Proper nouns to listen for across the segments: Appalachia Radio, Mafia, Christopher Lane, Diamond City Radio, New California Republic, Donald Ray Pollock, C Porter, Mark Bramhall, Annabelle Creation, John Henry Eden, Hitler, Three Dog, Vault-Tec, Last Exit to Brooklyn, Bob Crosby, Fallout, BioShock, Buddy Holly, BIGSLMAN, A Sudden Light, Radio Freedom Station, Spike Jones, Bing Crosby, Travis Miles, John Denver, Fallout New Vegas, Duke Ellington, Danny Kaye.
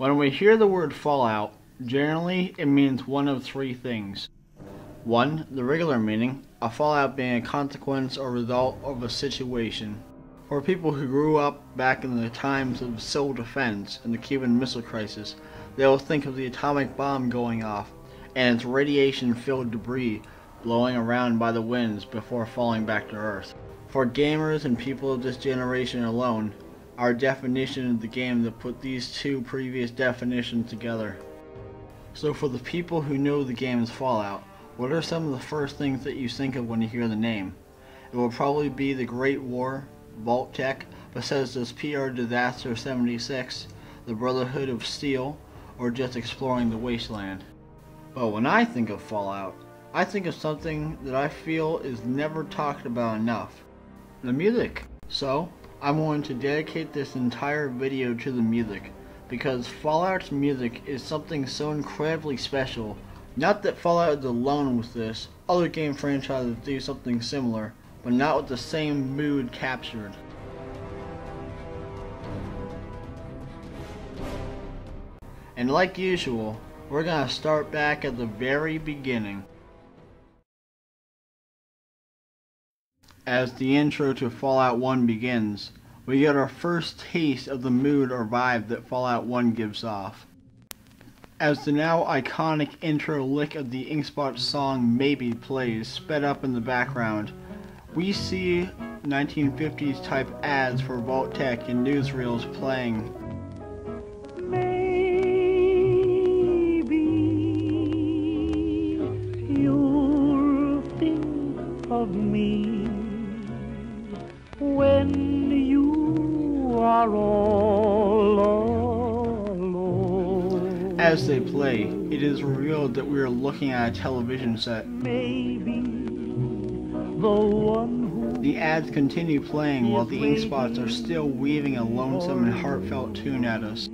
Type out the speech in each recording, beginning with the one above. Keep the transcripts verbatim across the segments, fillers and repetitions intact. When we hear the word Fallout, generally it means one of three things. One, the regular meaning, a fallout being a consequence or result of a situation. For people who grew up back in the times of civil defense and the Cuban Missile Crisis, they will think of the atomic bomb going off and its radiation-filled debris blowing around by the winds before falling back to Earth. For gamers and people of this generation alone, our definition of the game that put these two previous definitions together. So for the people who know the game is Fallout, what are some of the first things that you think of when you hear the name? It will probably be the Great War, Vault-Tec, Bethesda's P R Disaster seventy-six, the Brotherhood of Steel, or just exploring the wasteland. But when I think of Fallout, I think of something that I feel is never talked about enough. The music. So, I'm going to dedicate this entire video to the music, because Fallout's music is something so incredibly special. Not that Fallout is alone with this, other game franchises do something similar, but not with the same mood captured. And like usual, we're gonna start back at the very beginning. As the intro to Fallout one begins, we get our first taste of the mood or vibe that Fallout one gives off. As the now iconic intro lick of the Inkspot song Maybe plays, sped up in the background, we see nineteen fifties type ads for Vault-Tec and newsreels playing. Maybe you'll think of me when you are all alone. As they play, it is revealed that we are looking at a television set. Maybe the one who the ads continue playing while the Inkspots are still weaving a lonesome and heartfelt tune at us.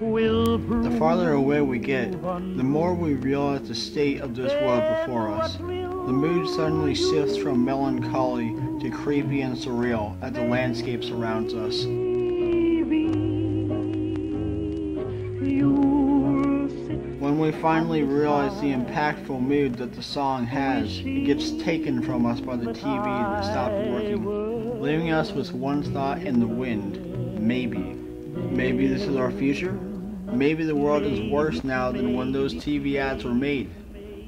The farther away we get, the more we realize the state of this world before us. The mood suddenly shifts from melancholy to creepy and surreal as the landscape surrounds us. When we finally realize the impactful mood that the song has, it gets taken from us by the T V that stopped working, leaving us with one thought in the wind: maybe. Maybe this is our future? Maybe the world is worse now than when those T V ads were made.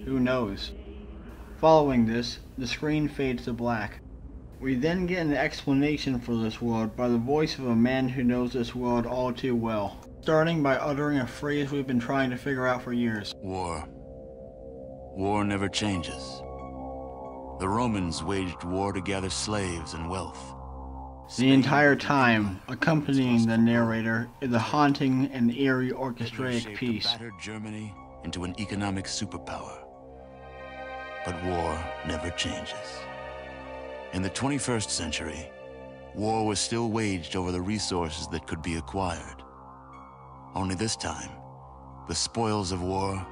Who knows? Following this, the screen fades to black. We then get an explanation for this world by the voice of a man who knows this world all too well, starting by uttering a phrase we've been trying to figure out for years. War. War never changes. The Romans waged war to gather slaves and wealth. The entire time, accompanying the narrator, is a haunting and eerie orchestrated piece. Hitler shaped a battered Germany into an economic superpower. But war never changes. In the twenty-first century, war was still waged over the resources that could be acquired. Only this time, the spoils of war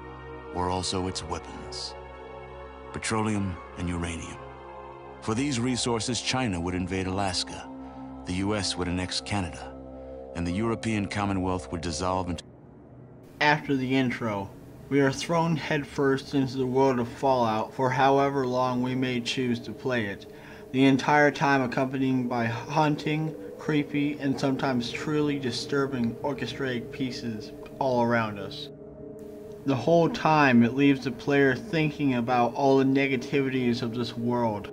were also its weapons, petroleum and uranium. For these resources, China would invade Alaska, the U S would annex Canada, and the European Commonwealth would dissolve into... After the intro, we are thrown headfirst into the world of Fallout for however long we may choose to play it, the entire time accompanied by haunting, creepy, and sometimes truly disturbing orchestrated pieces all around us. The whole time it leaves the player thinking about all the negativities of this world.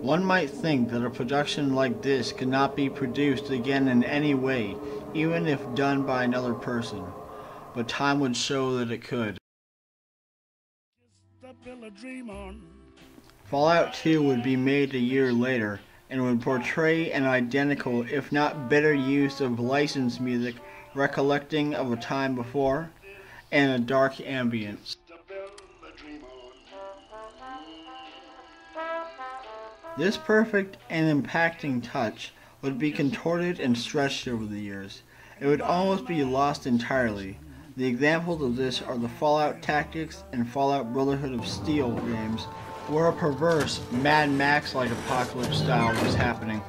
One might think that a production like this could not be produced again in any way, even if done by another person, but time would show that it could. Fallout two would be made a year later, and would portray an identical, if not better, use of licensed music, recollecting of a time before, and a dark ambience. This perfect and impacting touch would be contorted and stretched over the years. It would almost be lost entirely. The examples of this are the Fallout Tactics and Fallout Brotherhood of Steel games, where a perverse Mad Max-like apocalypse style was happening.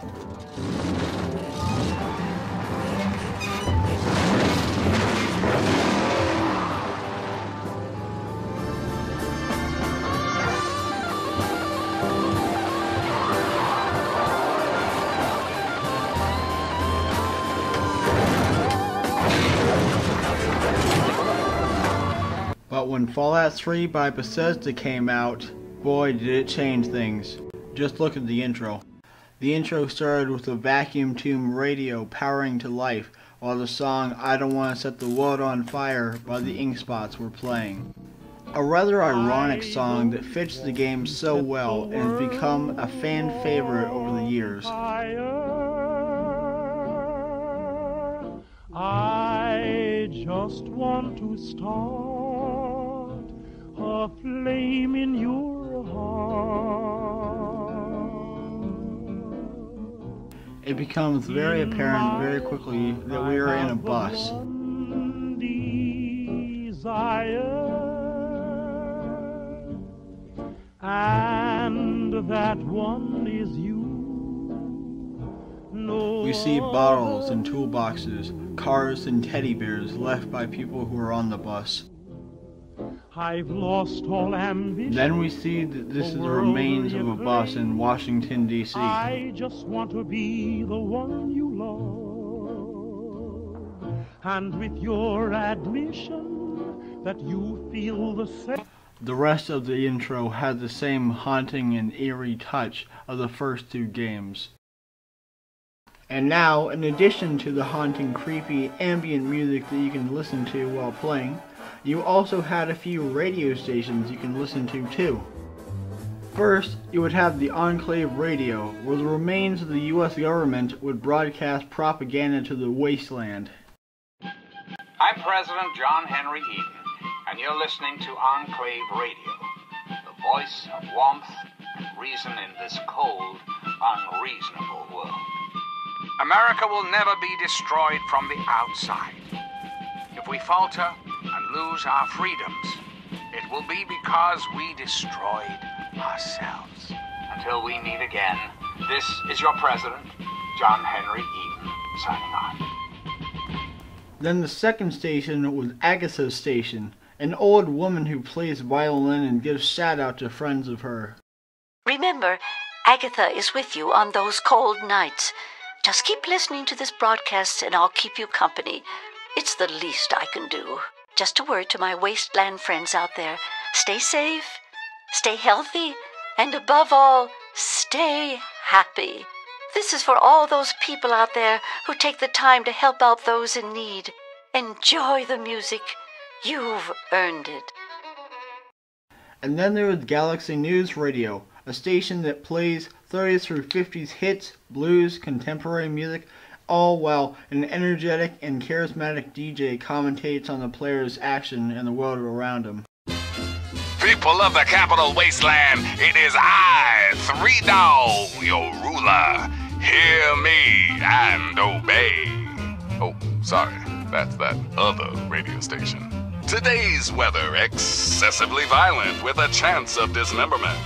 But when Fallout three by Bethesda came out, boy did it change things. Just look at the intro. The intro started with a vacuum tube radio powering to life while the song I Don't Want to Set the World on Fire by the Inkspots were playing. A rather ironic song that fits the game so well and has become a fan favorite over the years. I just want to start a flame in your heart. It becomes very apparent very quickly that we are in a bus. Desire, and that one is you. No, we see bottles and toolboxes, cars and teddy bears left by people who are on the bus. I've lost all ambition. Then we see that this is the remains of a bus in Washington, D C I just want to be the one you love. And with your admission that you feel the same. The rest of the intro has the same haunting and eerie touch of the first two games. And now, in addition to the haunting, creepy, ambient music that you can listen to while playing, you also had a few radio stations you can listen to too. First, you would have the Enclave Radio, where the remains of the U S government would broadcast propaganda to the wasteland. I'm President John Henry Eden, and you're listening to Enclave Radio, the voice of warmth and reason in this cold, unreasonable world. America will never be destroyed from the outside. If we falter, lose our freedoms, it will be because we destroyed ourselves. Until we meet again, this is your president, John Henry Eden, signing on. Then the second station was Agatha's station, an old woman who plays violin and gives shout out to friends of her. Remember, Agatha is with you on those cold nights. Just keep listening to this broadcast and I'll keep you company. It's the least I can do. Just a word to my wasteland friends out there. Stay safe, stay healthy, and above all, stay happy. This is for all those people out there who take the time to help out those in need. Enjoy the music. You've earned it. And then there was Galaxy News Radio, a station that plays thirties through fifties hits, blues, contemporary music, all while an energetic and charismatic D J commentates on the player's action and the world around him. People of the capital wasteland, it is I, Three Dog, your ruler. Hear me and obey. Oh, sorry, that's that other radio station. Today's weather, excessively violent with a chance of dismemberment.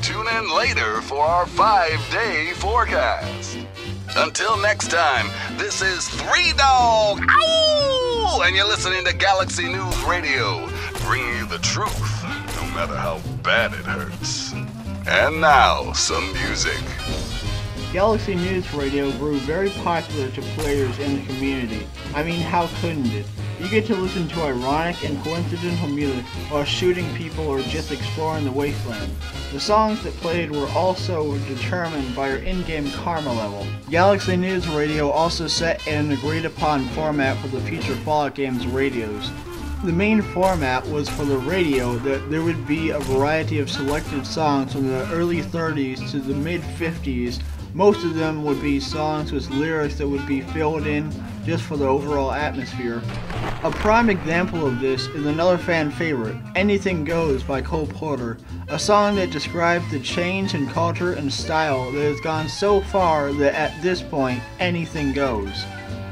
Tune in later for our five-day forecast. Until next time, this is Three Dog, ow! And you're listening to Galaxy News Radio, bringing you the truth, no matter how bad it hurts. And now, some music. Galaxy News Radio grew very popular to players in the community. I mean, how couldn't it? You get to listen to ironic and coincidental music while shooting people or just exploring the wasteland. The songs that played were also determined by your in-game karma level. Galaxy News Radio also set an agreed-upon format for the future Fallout games' radios. The main format was for the radio that there would be a variety of selected songs from the early thirties to the mid-fifties Most of them would be songs with lyrics that would be filled in just for the overall atmosphere. A prime example of this is another fan favorite, Anything Goes by C Porter, a song that describes the change in culture and style that has gone so far that at this point, anything goes.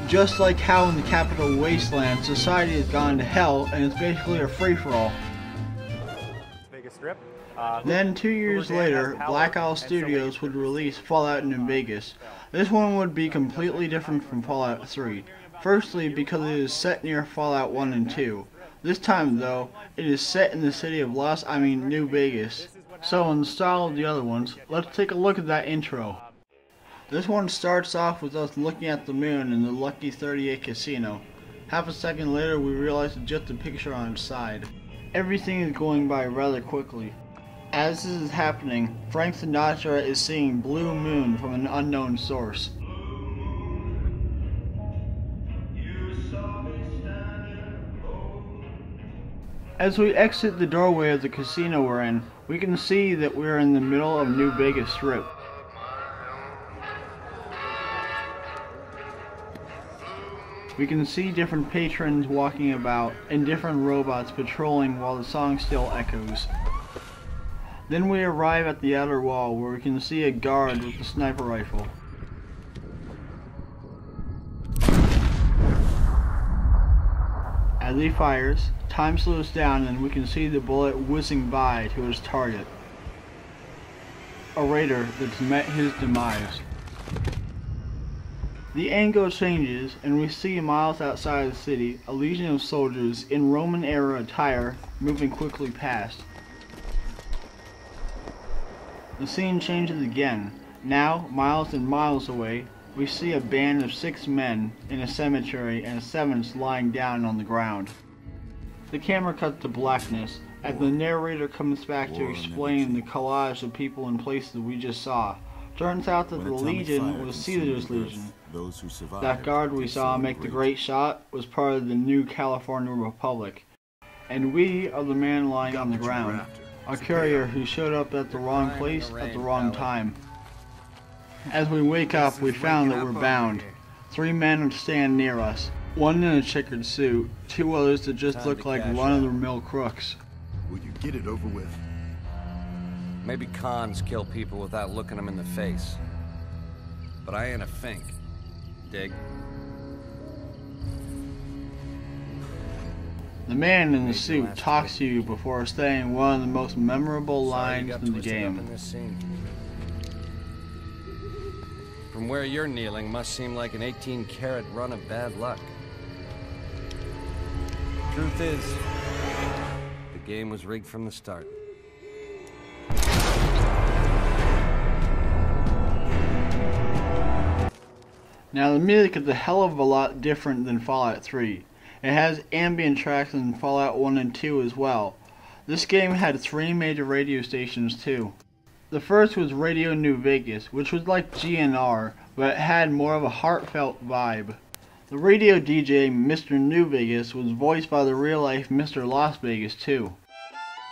Just like how in the capital wasteland, society has gone to hell and it's basically a free-for-all. Uh, then two years later, Black Isle Studios would release Fallout New Vegas. This one would be completely different from Fallout three. Firstly, because it is set near Fallout one and two. This time though, it is set in the city of Los, I mean New Vegas. So in the style of the other ones, let's take a look at that intro. This one starts off with us looking at the moon in the Lucky thirty-eight casino. Half a second later, we realize it's just a picture on its side. Everything is going by rather quickly. As this is happening, Frank Sinatra is seeing Blue Moon from an unknown source. As we exit the doorway of the casino we're in, we can see that we're in the middle of New Vegas Strip. We can see different patrons walking about and different robots patrolling while the song still echoes. Then we arrive at the outer wall where we can see a guard with a sniper rifle. As he fires, time slows down and we can see the bullet whizzing by to his target. A raider that's met his demise. The angle changes and we see miles outside of the city a legion of soldiers in Roman era attire moving quickly past. The scene changes again. Now, miles and miles away, we see a band of six men in a cemetery and a seventh lying down on the ground. The camera cuts to blackness as the narrator comes back to explain the collage of people and places we just saw. Turns out that the Legion was Caesar's Legion. That guard we saw make the great shot was part of the New California Republic. And we are the man lying on the ground. A courier who showed up at the wrong place at the wrong time. As we wake up, we found that we're bound. Three men stand near us, one in a checkered suit, two others that just look like run-of-the-mill crooks. Will you get it over with? Maybe cons kill people without looking them in the face. But I ain't a fink. Dig? The man in the suit talks to you before saying one of the most memorable lines in the game. From where you're kneeling must seem like an eighteen karat run of bad luck. Truth is, the game was rigged from the start. Now the music is a hell of a lot different than Fallout three. It has ambient tracks in Fallout one and two as well. This game had three major radio stations too. The first was Radio New Vegas, which was like G N R, but it had more of a heartfelt vibe. The radio D J, Mister New Vegas, was voiced by the real-life Mister Las Vegas too.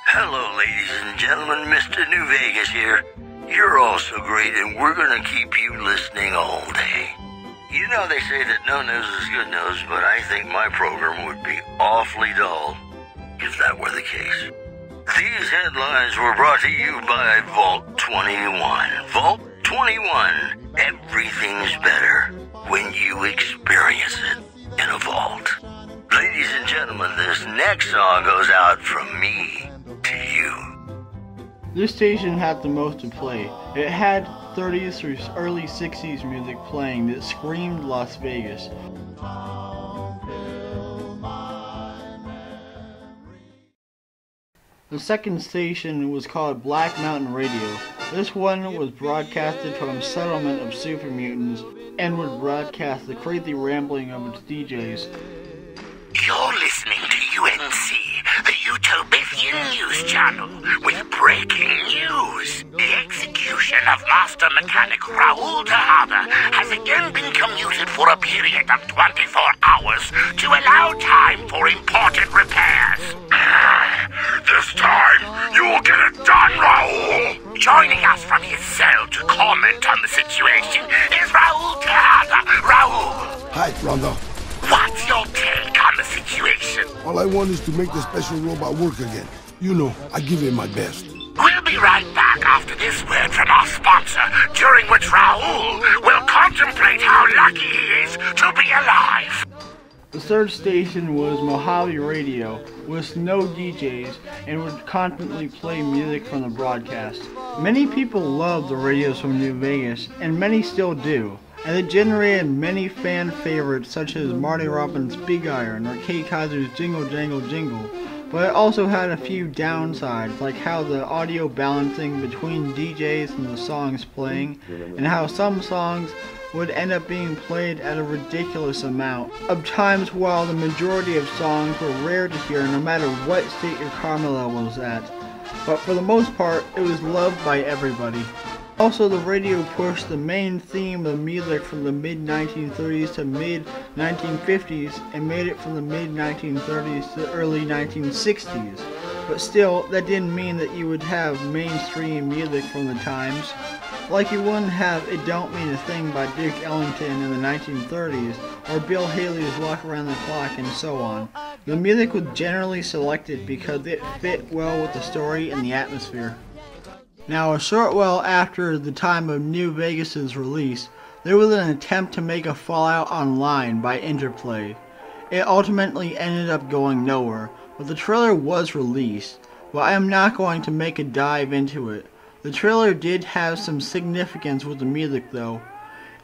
Hello ladies and gentlemen, Mister New Vegas here. You're all so great and we're gonna keep you listening all day. You know they say that no news is good news, but I think my program would be awfully dull if that were the case. These headlines were brought to you by Vault twenty-one. Vault twenty-one. Everything's better when you experience it in a vault. Ladies and gentlemen, this next song goes out from me to you. This station had the most to play. It had thirties through early sixties music playing that screamed Las Vegas. The second station was called Black Mountain Radio. This one was broadcasted from a settlement of super mutants and would broadcast the crazy rambling of its D Js. You're listening to U N C, the Utopian News Channel, with breaking news. The execution of Master Mechanic Raoul Tejada has again been commuted for a period of twenty-four hours to allow time for important repairs. This time, you will get it done, Raoul! Joining us from his cell to comment on the situation Hi, brother. What's your take on the situation? All I want is to make the special robot work again. You know, I give it my best. We'll be right back after this word from our sponsor, during which Raul will contemplate how lucky he is to be alive. The third station was Mojave Radio, with no D Js, and would constantly play music from the broadcast. Many people loved the radios from New Vegas, and many still do, and it generated many fan favorites such as Marty Robbins' Big Iron or Kay Kaiser's Jingle Jangle Jingle, but it also had a few downsides, like how the audio balancing between D Js and the songs playing, and how some songs would end up being played at a ridiculous amount of times, while the majority of songs were rare to hear no matter what state your karma level was at. But for the most part, it was loved by everybody. Also, the radio pushed the main theme of music from the mid nineteen thirties to mid nineteen fifties and made it from the mid nineteen thirties to the early nineteen sixties. But still, that didn't mean that you would have mainstream music from the times. Like you wouldn't have It Don't Mean a Thing by Duke Ellington in the nineteen thirties, or Bill Haley's Walk Around the Clock, and so on. The music was generally selected because it fit well with the story and the atmosphere. Now, a short while after the time of New Vegas' release, there was an attempt to make a Fallout Online by Interplay. It ultimately ended up going nowhere, but the trailer was released, but I am not going to make a dive into it. The trailer did have some significance with the music though.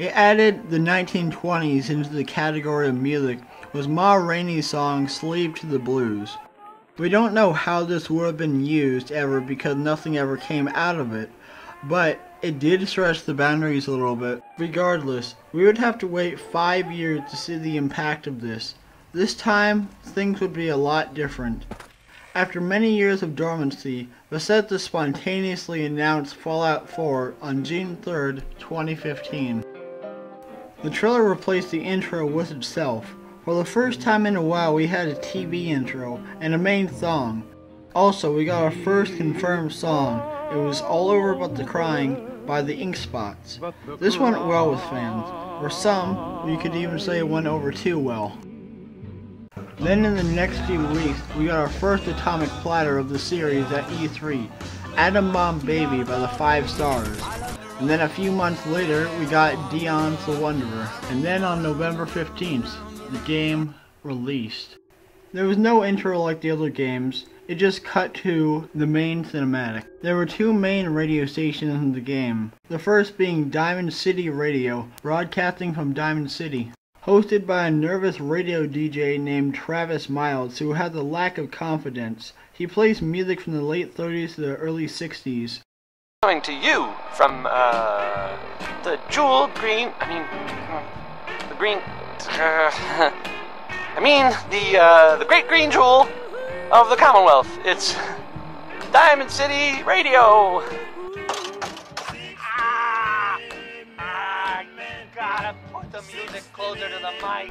It added the nineteen twenties into the category of music with Ma Rainey's song Slave to the Blues. We don't know how this would have been used ever because nothing ever came out of it, but it did stretch the boundaries a little bit. Regardless, we would have to wait five years to see the impact of this. This time, things would be a lot different. After many years of dormancy, Bethesda spontaneously announced Fallout four on June third, twenty fifteen. The trailer replaced the intro with itself. For the first time in a while, we had a T V intro and a main song. Also, we got our first confirmed song. It was All Over But the Crying by the Inkspots. This went well with fans, or some, you could even say it went over too well. Then in the next few weeks, we got our first atomic platter of the series at E three, Atom Bomb Baby by the Five Stars. And then a few months later, we got Dion's the Wanderer. And then on November fifteenth, the game released. There was no intro like the other games, it just cut to the main cinematic. There were two main radio stations in the game, the first being Diamond City Radio, broadcasting from Diamond City, hosted by a nervous radio D J named Travis Miles, who has a lack of confidence. He plays music from the late thirties to the early sixties. Coming to you from, uh, the jewel green, I mean, the green, uh, I mean, the, uh, the great green jewel of the Commonwealth. It's Diamond City Radio. Music closer to the mic.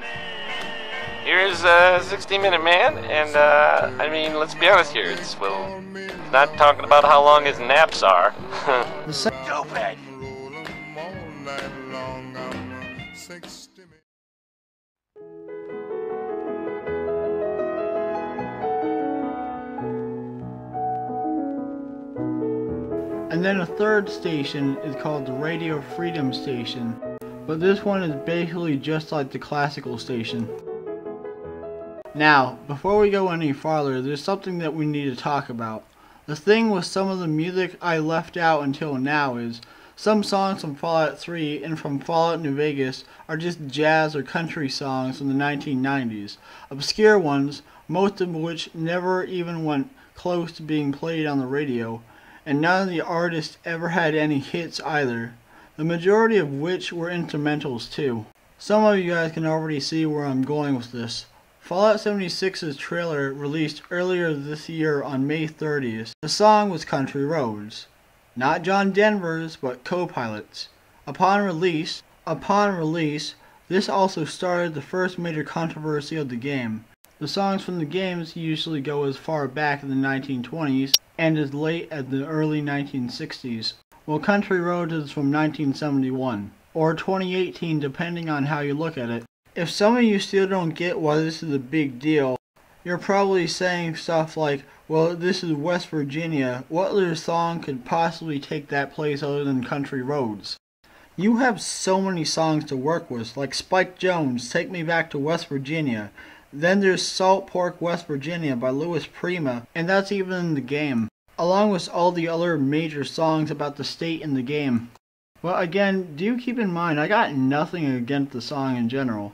Here's a uh, sixty minute man, and uh, I mean, let's be honest here, it's well, not talking about how long his naps are. Stupid. And then a third station is called the Radio Freedom Station. But this one is basically just like the classical station. Now, before we go any farther, there's something that we need to talk about. The thing with some of the music I left out until now is, some songs from Fallout three and from Fallout New Vegas are just jazz or country songs from the nineteen nineties. Obscure ones, most of which never even went close to being played on the radio, and none of the artists ever had any hits either. The majority of which were instrumentals too. Some of you guys can already see where I'm going with this. Fallout seventy-six's trailer released earlier this year on May thirtieth. The song was Country Roads. Not John Denver's, but Co-Pilot's. Upon release, upon release, this also started the first major controversy of the game. The songs from the games usually go as far back in the nineteen twenties and as late as the early nineteen sixties. Well, Country Roads is from nineteen seventy-one, or twenty eighteen depending on how you look at it. If some of you still don't get why this is a big deal, you're probably saying stuff like, well, this is West Virginia, what other song could possibly take that place other than country roads? You have so many songs to work with, like Spike Jones, Take Me Back to West Virginia. Then there's Salt Pork, West Virginia by Louis Prima, and that's even in the game, along with all the other major songs about the state in the game. Well, again, do keep in mind, I got nothing against the song in general.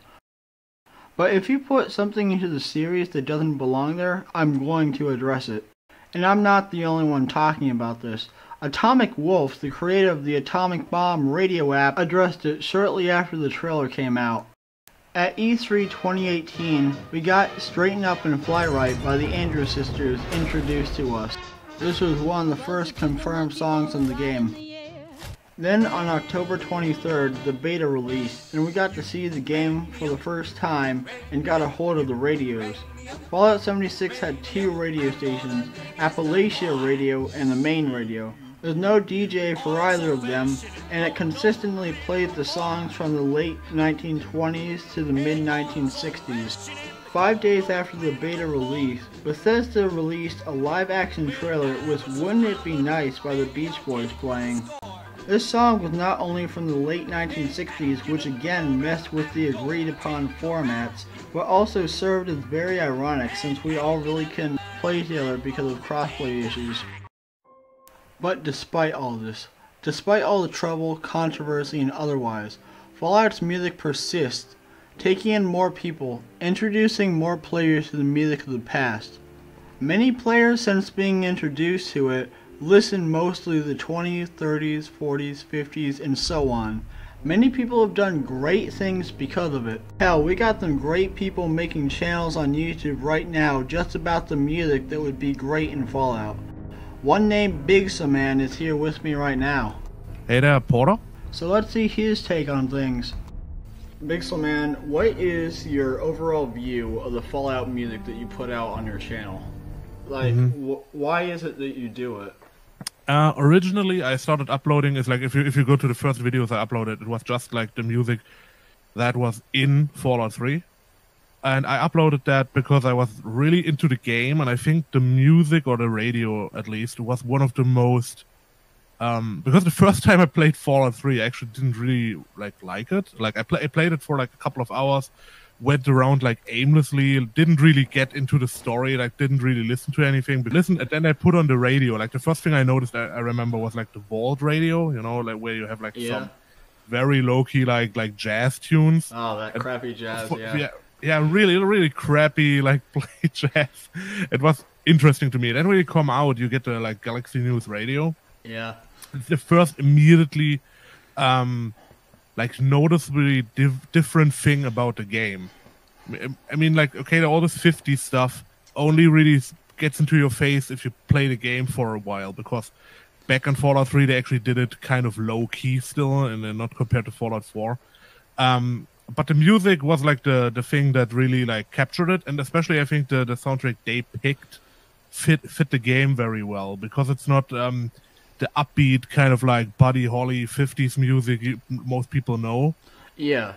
But if you put something into the series that doesn't belong there, I'm going to address it. And I'm not the only one talking about this. Atomic Wolf, the creator of the Atomic Bomb radio app, addressed it shortly after the trailer came out. At E three twenty eighteen, we got Straighten Up and Fly Right by the Andrews Sisters introduced to us. This was one of the first confirmed songs in the game. Then on October twenty-third, the beta released, and we got to see the game for the first time and got a hold of the radios. Fallout seventy-six had two radio stations, Appalachia Radio and the main radio. There's no D J for either of them, and it consistently played the songs from the late nineteen twenties to the mid nineteen sixties. Five days after the beta release, Bethesda released a live-action trailer with Wouldn't It Be Nice by the Beach Boys playing. This song was not only from the late nineteen sixties, which again messed with the agreed upon formats, but also served as very ironic since we all really couldn't play together because of crossplay issues. But despite all this, despite all the trouble, controversy, and otherwise, Fallout's music persists, taking in more people, introducing more players to the music of the past. Many players since being introduced to it listen mostly to the twenties, thirties, forties, fifties, and so on. Many people have done great things because of it. Hell, we got them great people making channels on YouTube right now just about the music that would be great in Fallout. One named BIGSLMAN is here with me right now. Hey there, Porter. So let's see his take on things. BIGSLMAN, what is your overall view of the Fallout music that you put out on your channel? Like, mm-hmm. wh why is it that you do it? Uh, originally, I started uploading. It's like if you if you go to the first videos I uploaded, it was just like the music that was in Fallout three, and I uploaded that because I was really into the game, and I think the music or the radio at least was one of the most. Um, because the first time I played Fallout three, I actually didn't really like like it. Like I, play, I played it for like a couple of hours, went around like aimlessly, didn't really get into the story, like didn't really listen to anything. But listen, and then I put on the radio. Like the first thing I noticed, I, I remember was like the Vault radio, you know, like where you have like yeah. some very low key like like jazz tunes. Oh, that and, crappy jazz, for, yeah. yeah, yeah, really, really crappy like play jazz. It was interesting to me. Then when you come out, you get the like Galaxy News Radio. Yeah, the first immediately, um. like noticeably div different thing about the game. I mean, like, okay, all this fifties stuff only really gets into your face if you play the game for a while, because back in Fallout three they actually did it kind of low key still, and then not compared to Fallout four. Um, but the music was like the the thing that really like captured it, and especially I think the the soundtrack they picked fit fit the game very well, because it's not. Um, The upbeat kind of like Buddy Holly fifties music you, most people know. Yeah,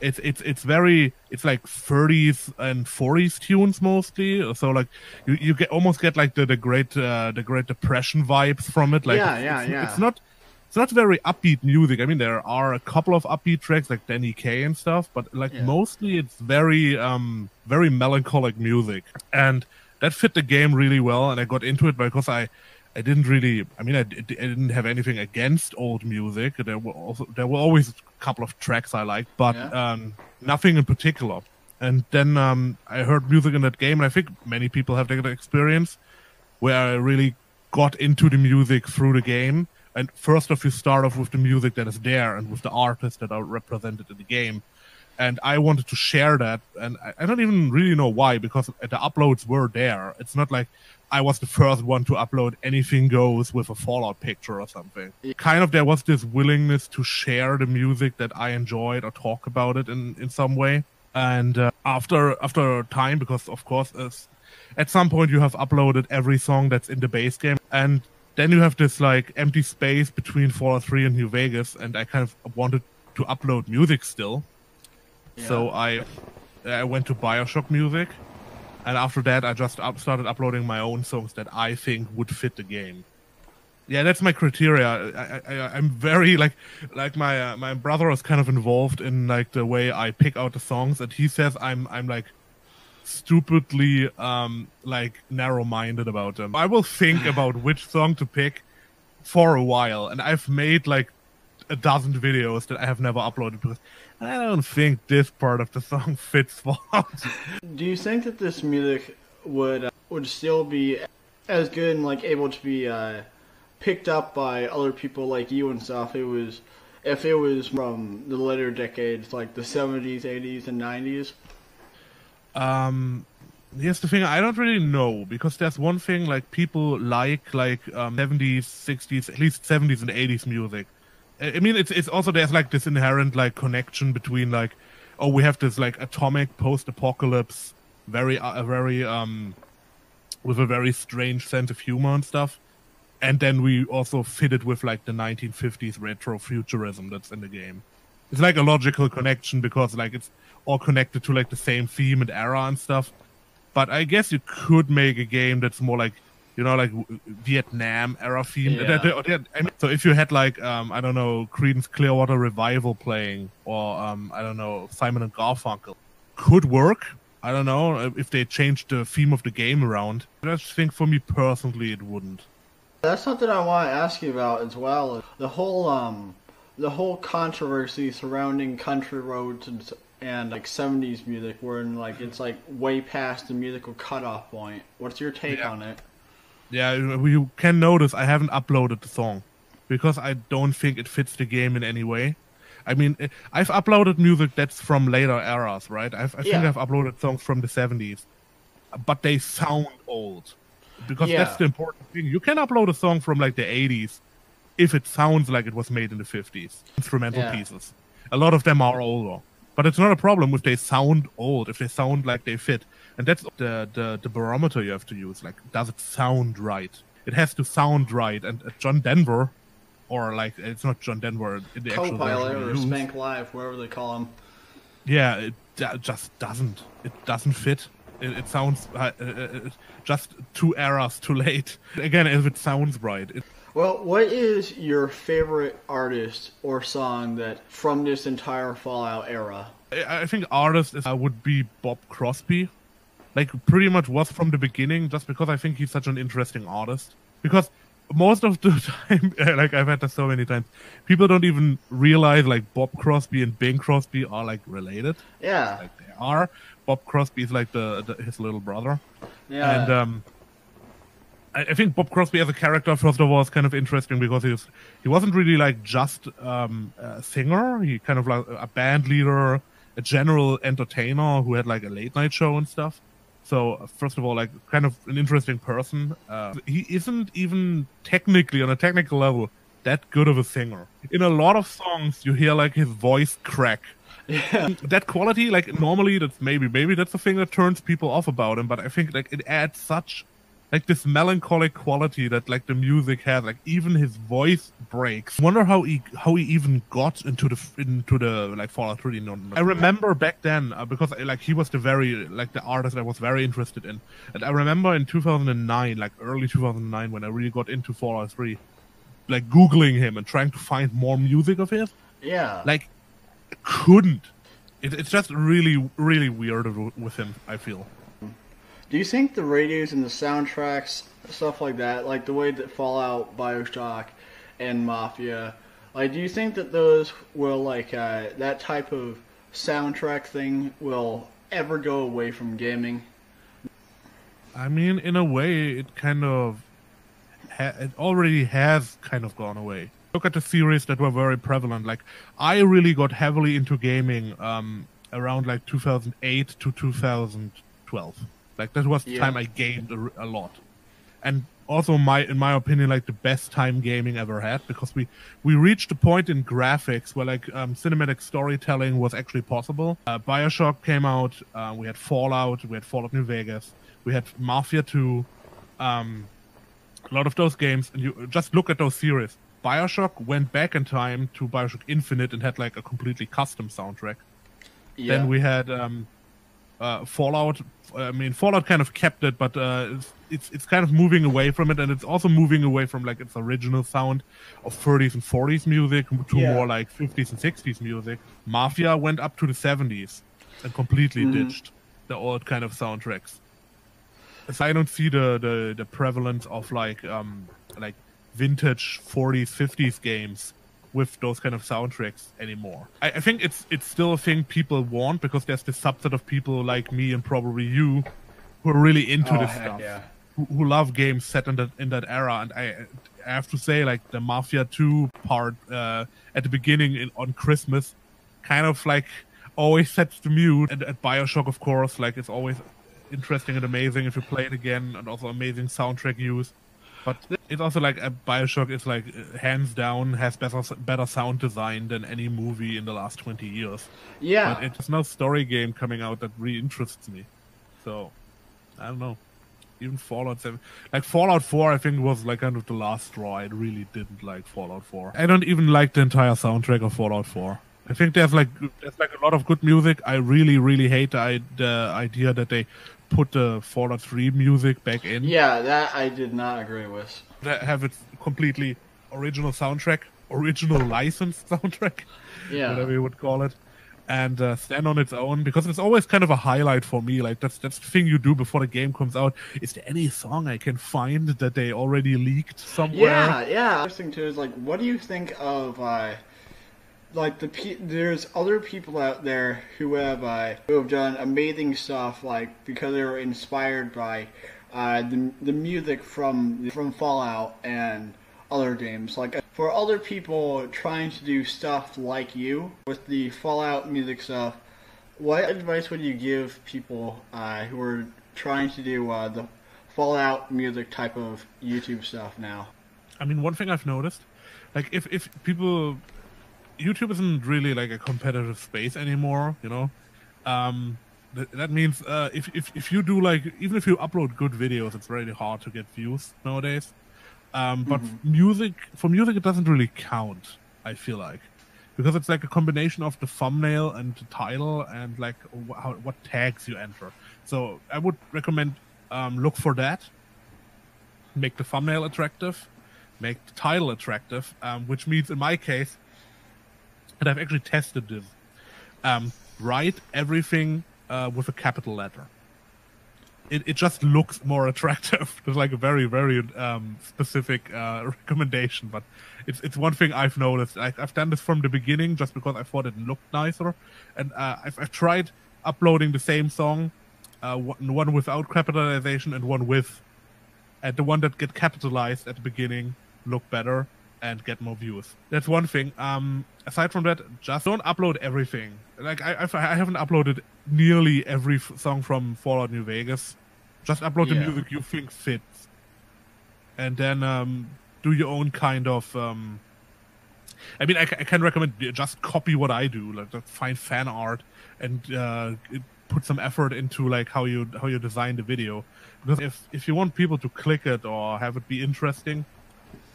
it's it's it's very it's like thirties and forties tunes mostly. So like you, you get almost get like the the great uh, the Great Depression vibes from it. Like yeah, it's, yeah, it's, yeah. It's not it's not very upbeat music. I mean, there are a couple of upbeat tracks like Danny Kaye and stuff, but like yeah. mostly it's very um very melancholic music, and that fit the game really well. And I got into it because I. I didn't really, I mean, I, I didn't have anything against old music. There were also, there were always a couple of tracks I liked, but yeah. um, nothing in particular. And then um, I heard music in that game, and I think many people have that experience, where I really got into the music through the game. And first off, you start off with the music that is there and with the artists that are represented in the game. And I wanted to share that, and I, I don't even really know why, because the uploads were there. It's not like I was the first one to upload Anything Goes with a Fallout picture or something. Yeah. Kind of there was this willingness to share the music that I enjoyed or talk about it in, in some way. And uh, after after time, because of course, uh, at some point you have uploaded every song that's in the base game. And then you have this like empty space between Fallout three and New Vegas. And I kind of wanted to upload music still. Yeah. So I I went to BioShock music, and after that I just up started uploading my own songs that I think would fit the game. Yeah, that's my criteria. I, I, I'm very like, like my uh, my brother is kind of involved in like the way I pick out the songs, and he says I'm I'm like stupidly um like narrow-minded about them. I will think about which song to pick for a while, and I've made like a dozen videos that I have never uploaded because I don't think this part of the song fits Fallout. Do you think that this music would uh, would still be as good and like able to be uh, picked up by other people like you and stuff? It was if it was from the later decades, like the seventies, eighties, and nineties. Um, here's the thing: I don't really know, because there's one thing like people like like um, seventies, sixties, at least seventies and eighties music. I mean, it's it's also there's like this inherent like connection between like, oh, we have this like atomic post-apocalypse, very uh, very um, with a very strange sense of humor and stuff, and then we also fit it with like the nineteen fifties retro futurism that's in the game. It's like a logical connection because like it's all connected to like the same theme and era and stuff. But I guess you could make a game that's more like, you know, like Vietnam era theme. Yeah. So if you had like, um, I don't know, Creedence Clearwater Revival playing, or um, I don't know, Simon and Garfunkel, could work. I don't know if they changed the theme of the game around. But I just think for me personally, it wouldn't. That's something I want to ask you about as well. The whole, um, the whole controversy surrounding country roads and and like seventies music, where like it's like way past the musical cutoff point. What's your take yeah. on it? Yeah, you can notice I haven't uploaded the song because I don't think it fits the game in any way. I mean, I've uploaded music that's from later eras, right? I've, I yeah. think I've uploaded songs from the seventies, but they sound old because yeah. that's the important thing. You can upload a song from like the eighties if it sounds like it was made in the fifties. Instrumental yeah. pieces. A lot of them are older, but it's not a problem if they sound old, if they sound like they fit. And that's the, the the barometer you have to use. Like, does it sound right? It has to sound right. And uh, John Denver, or like, it's not John Denver. The Copilot or Spank Live, wherever they call him. Yeah, it uh, just doesn't. It doesn't fit. It, it sounds uh, uh, just two eras too late. Again, if it sounds right. It... Well, what is your favorite artist or song that from this entire Fallout era? I, I think artist is, uh, would be Bob Crosby. Like, pretty much was from the beginning, just because I think he's such an interesting artist. Because most of the time, like, I've had that so many times, people don't even realize, like, Bob Crosby and Bing Crosby are, like, related. Yeah. Like, they are. Bob Crosby is, like, the, the his little brother. Yeah. And um, I, I think Bob Crosby as a character, first of all, is kind of interesting because he, was, he wasn't really, like, just um, a singer. He kind of, like, a band leader, a general entertainer who had, like, a late-night show and stuff. So, first of all, like, kind of an interesting person. Uh, he isn't even technically, on a technical level, that good of a singer. In a lot of songs, you hear, like, his voice crack. Yeah. That quality, like, normally, that's maybe, maybe that's the thing that turns people off about him, but I think, like, it adds such, like, this melancholic quality that, like, the music has. Like, even his voice breaks. I wonder how he, how he even got into the, into the, like, Fallout three. No, no. I remember back then, uh, because, like, he was the very, like, the artist I was very interested in. And I remember in two thousand nine, like, early two thousand nine, when I really got into Fallout three, like, Googling him and trying to find more music of his. Yeah. Like, couldn't. It, it's just really, really weird with him, I feel. Do you think the radios and the soundtracks, stuff like that, like the way that Fallout, BioShock, and Mafia, like, do you think that those will, like, uh, that type of soundtrack thing will ever go away from gaming? I mean, in a way, it kind of, ha it already has kind of gone away. Look at the series that were very prevalent. Like, I really got heavily into gaming um, around, like, two thousand eight to two thousand twelve. Like, that was the yeah. time I gamed a, a lot. And also, my in my opinion, like, the best time gaming ever had, because we, we reached a point in graphics where, like, um, cinematic storytelling was actually possible. Uh, BioShock came out, uh, we had Fallout, we had Fallout New Vegas, we had Mafia two, um, a lot of those games. And you just look at those series. BioShock went back in time to BioShock Infinite and had, like, a completely custom soundtrack. Yeah. Then we had um, uh, Fallout. I mean, Fallout kind of kept it, but uh, it's, it's it's kind of moving away from it, and it's also moving away from like its original sound of thirties and forties music to yeah. more like fifties and sixties music. Mafia went up to the seventies and completely mm. ditched the old kind of soundtracks. So I don't see the, the, the prevalence of like um like vintage forties, fifties games with those kind of soundtracks anymore. I, I think it's it's still a thing people want, because there's this subset of people like me and probably you who are really into oh, this stuff, yeah. who, who love games set in that in that era. And I, I have to say, like the Mafia two part uh, at the beginning in, on Christmas, kind of like always sets the mood. And at BioShock, of course, like it's always interesting and amazing if you play it again, and also amazing soundtrack use. But it's also like a BioShock is like hands down has better better sound design than any movie in the last twenty years. Yeah, but it's no story game coming out that really interests me. So I don't know. Even Fallout seven, like Fallout four, I think was like kind of the last straw. I really didn't like Fallout four. I don't even like the entire soundtrack of Fallout four. I think there's like there's like a lot of good music. I really really hate the, the idea that they put the Fallout three music back in. Yeah, that I did not agree with. That have it completely original soundtrack, original licensed soundtrack, yeah, whatever you would call it, and uh, stand on its own, because it's always kind of a highlight for me. Like that's that's the thing you do before the game comes out. Is there any song I can find that they already leaked somewhere? Yeah, yeah. Interesting too is like, what do you think of? Uh... Like the pe there's other people out there who have uh, who have done amazing stuff, like because they were inspired by uh, the the music from from Fallout and other games. Like for other people trying to do stuff like you with the Fallout music stuff, what advice would you give people uh, who are trying to do uh, the Fallout music type of YouTube stuff now? I mean, one thing I've noticed, like if if people. YouTube isn't really like a competitive space anymore, you know. Um, th that means uh, if, if if you do like, even if you upload good videos, it's really hard to get views nowadays. Um, but mm-hmm. music, for music, it doesn't really count. I feel like, because it's like a combination of the thumbnail and the title and like wh how, what tags you enter. So I would recommend um, look for that. Make the thumbnail attractive, make the title attractive, um, which means in my case. And I've actually tested this. Um, write everything uh, with a capital letter. It, it just looks more attractive. It's like a very, very um, specific uh, recommendation, but it's it's one thing I've noticed. I, I've done this from the beginning just because I thought it looked nicer, and uh, I've, I've tried uploading the same song, uh, one without capitalization and one with, and the one that get capitalized at the beginning looked better and get more views. That's one thing. Um, aside from that, just don't upload everything. Like I, I've, I haven't uploaded nearly every f song from Fallout New Vegas. Just upload yeah. the music you think fits, and then um, do your own kind of. Um, I mean, I, I can recommend just copy what I do. Like just find fan art and uh, put some effort into like how you how you design the video. Because if if you want people to click it or have it be interesting.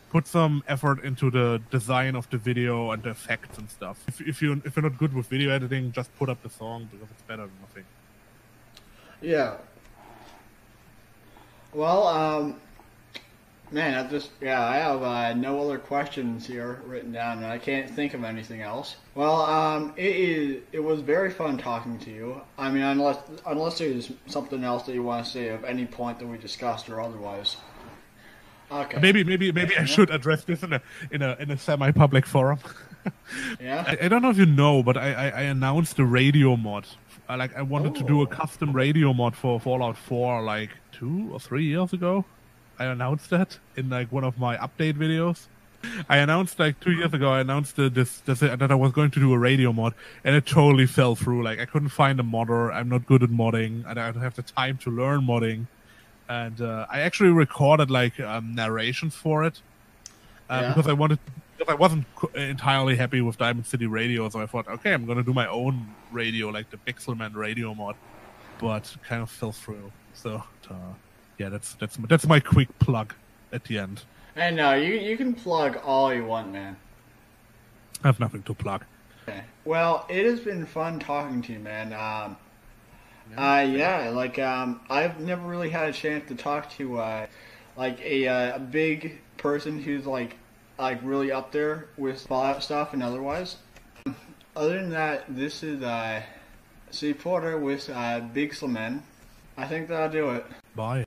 Put some effort into the design of the video and the effects and stuff. If, if, you, if you're not good with video editing, just put up the song because it's better than nothing. Yeah. Well, um, man, I just, yeah, I have uh, no other questions here written down, and I can't think of anything else. Well, um, it, is, it was very fun talking to you. I mean, unless, unless there's something else that you want to say of any point that we discussed or otherwise. Okay. Maybe, maybe, maybe yeah, I yeah. should address this in a in a in a semi-public forum. yeah. I, I don't know if you know, but I I, I announced the radio mod. I, like I wanted Ooh. to do a custom radio mod for Fallout four like two or three years ago. I announced that in like one of my update videos. I announced like two years ago. I announced uh, this, this uh, that I was going to do a radio mod, and it totally fell through. Like I couldn't find a modder. I'm not good at modding, and I don't have the time to learn modding. And uh, I actually recorded like um, narrations for it uh, yeah. because I wanted, because I wasn't entirely happy with Diamond City Radio, so I thought, okay, I'm gonna do my own radio, like the BIGSLMAN radio mod, but kind of fell through. So uh, yeah, that's that's that's my quick plug at the end. And no, uh, you you can plug all you want, man. I have nothing to plug. Okay. Well, it has been fun talking to you, man. Um, yeah, uh, yeah like, um, I've never really had a chance to talk to, uh, like, a, uh, a big person who's, like, like, really up there with Fallout stuff and otherwise. Other than that, this is, uh, C Porter with, uh, BIGSLMAN. I think that'll do it. Bye.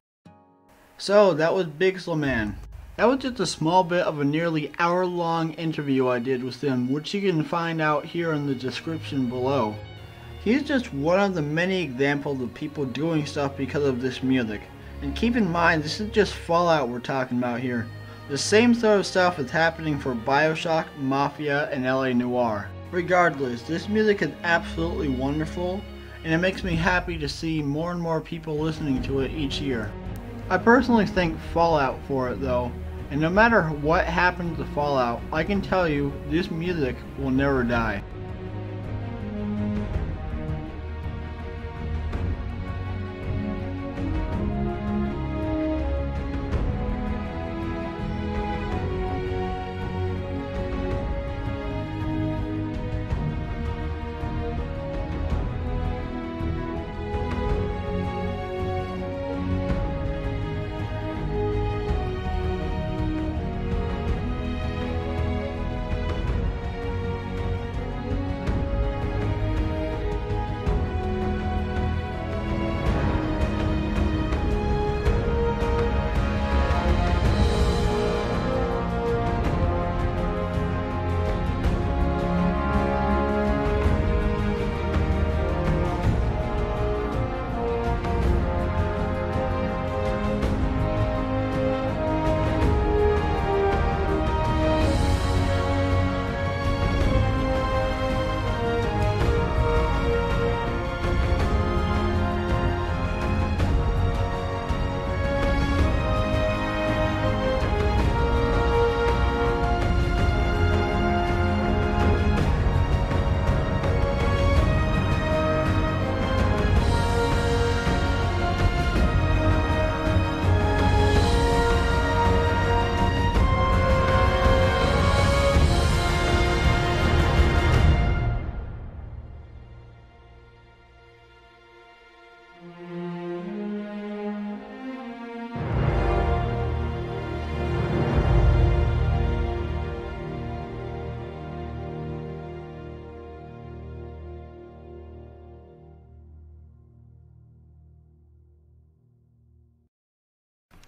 So, that was BIGSLMAN. That was just a small bit of a nearly hour-long interview I did with him, which you can find out here in the description below. He's just one of the many examples of people doing stuff because of this music. And keep in mind, this is just Fallout we're talking about here. The same sort of stuff is happening for BioShock, Mafia, and L A Noir. Regardless, this music is absolutely wonderful, and it makes me happy to see more and more people listening to it each year. I personally thank Fallout for it though. And no matter what happens to Fallout, I can tell you, this music will never die.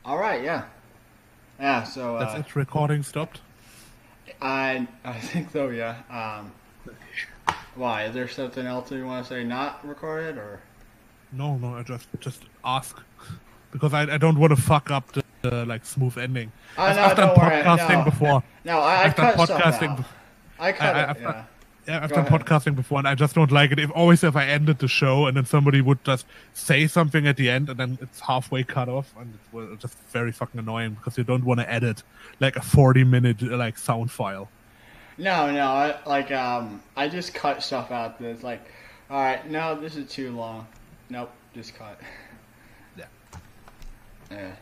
Alright, yeah. Yeah, so... Uh, That's it? Recording stopped? I I think so, yeah. Um, why? Is there something else that you want to say not recorded, or...? No, no, I just just ask. Because I, I don't want to fuck up the, the like, smooth ending. Uh, I've, no, I've done podcasting no. before. No, I, I've I done podcasting. I cut I, it, I've yeah. Done, yeah, I've Go done ahead. podcasting before, and I just don't like it. If Always if I ended the show, and then somebody would just say something at the end, and then it's halfway cut off, and it was just very fucking annoying, because you don't want to edit, like, a forty-minute, like, sound file. No, no, I, like, um, I just cut stuff out that's like, alright, no, this is too long. Nope, just cut. Yeah. Yeah.